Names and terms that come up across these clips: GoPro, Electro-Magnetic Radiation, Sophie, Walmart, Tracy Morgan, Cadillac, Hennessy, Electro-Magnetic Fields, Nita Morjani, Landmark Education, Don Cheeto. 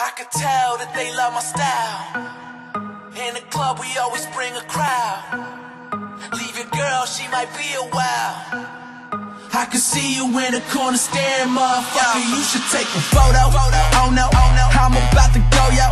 I could tell that they love my style. In the club we always bring a crowd. Leave your girl, she might be a while. I can see you in the corner staring, motherfucker. You should take a photo. Oh no, oh no, I'm about to go, yo.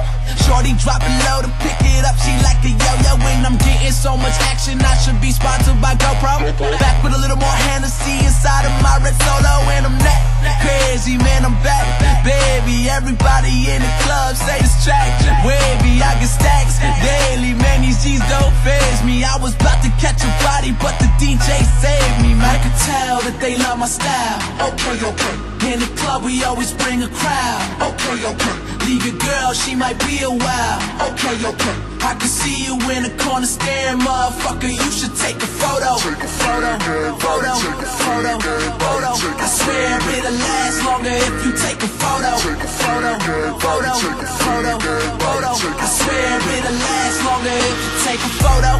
Shorty dropping low to pick it up, she like a yo-yo. And I'm getting so much action, I should be sponsored by GoPro. Back with a little more Hennessy inside of my red solo. And I'm that crazy, man, I'm back. Baby, everybody in the club say this track wavy, I get stacks daily. Man, these G's don't faze me. I was about to catch a body, but the DJ saved me, man. I could tell that they love my style. Okay, okay. In the club we always bring a crowd. Okay, okay. Leave your girl, she might be a while. Okay, okay. I can see you in the corner staring, motherfucker. You should take a photo. Take a photo, photo, photo, photo. I swear it'll last longer if you take a photo. Take a photo, photo, photo, photo. I swear it'll last longer if you take a photo.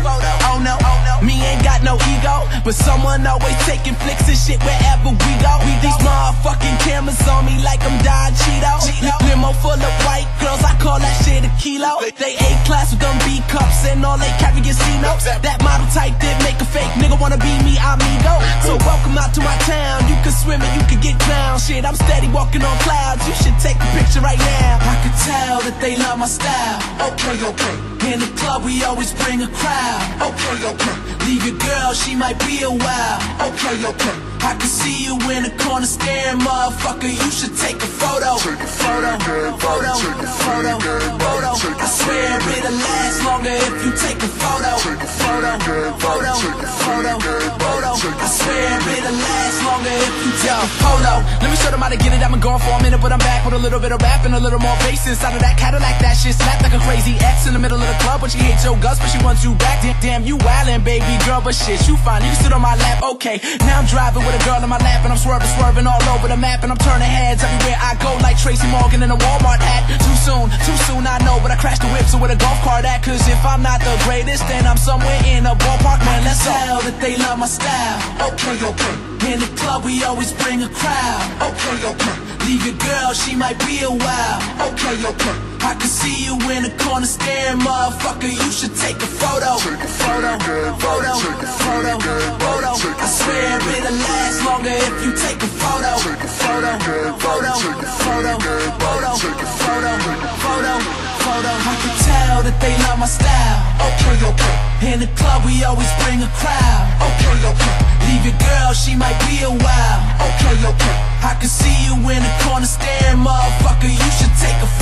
Oh no, oh no. Me ain't got no ego, but someone always taking flicks and shit wherever we go. These motherfucking cameras on me like I'm Don Cheeto. Limo full of white girls, I call that shit a kilo. They A-class with them B-cups and all they carry is C-notes. That model type did make a fake nigga wanna be me, amigo. So welcome out to my town, you can swim and you can get drowned. Shit, I'm steady walking on clouds, you should take a picture right now. I could tell that they love my style. Okay, okay. In the club we always bring a crowd. Okay, okay. Leave your girl, she might be a while. Okay, okay. I can see you in the corner staring, motherfucker. You should take a photo. Take a photo, photo, photo, photo. I swear it'll last longer if you take a photo. Take a photo, photo, photo, photo. I swear it'll last longer if you take a photo. Let me show them how to get it. I've been gone for a minute, but I'm back with a little bit of rap and a little more bass inside of that Cadillac. That shit slapped like a crazy X in the middle of the club, but she hates your guts, but she wants you back. Damn, you wildin', baby girl, but shit, you fine. You sit on my lap, okay. Now I'm driving with a girl in my lap, and I'm swerving, swerving all over the map, and I'm turning heads everywhere I go, like Tracy Morgan in a Walmart ad. Too soon, I know, but I crashed the whip, so where the golf cart at? Cause if I'm not the greatest, then I'm somewhere in a ballpark, man. Let's tell that they love my style. Okay, okay. In the club, we always bring a crowd. Okay, okay. Leave your girl, she might be a while. Okay, okay. I can see you in the corner staring, motherfucker. You should take a photo. Take a photo, photo, photo, photo. I swear it'll last longer if you take a photo. Take a photo, photo, photo, photo, photo, photo, photo. I can tell that they love my style. Okay, okay. In the club we always bring a crowd. Okay, okay. Leave your girl, she might be a while. Okay, okay. I can see you in the corner staring, motherfucker. You should take a photo.